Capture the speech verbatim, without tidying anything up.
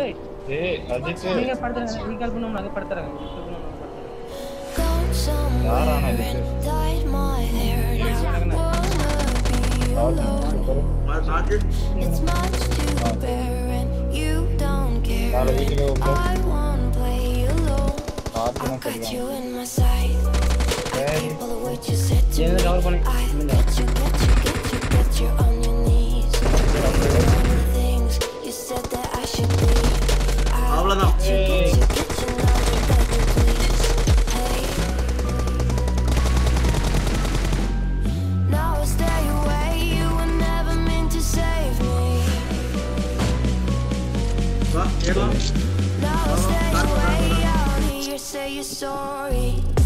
good. Hey, that's it. You can do it. You can do it. You can do it. You can Now I stay away out here, say you're sorry.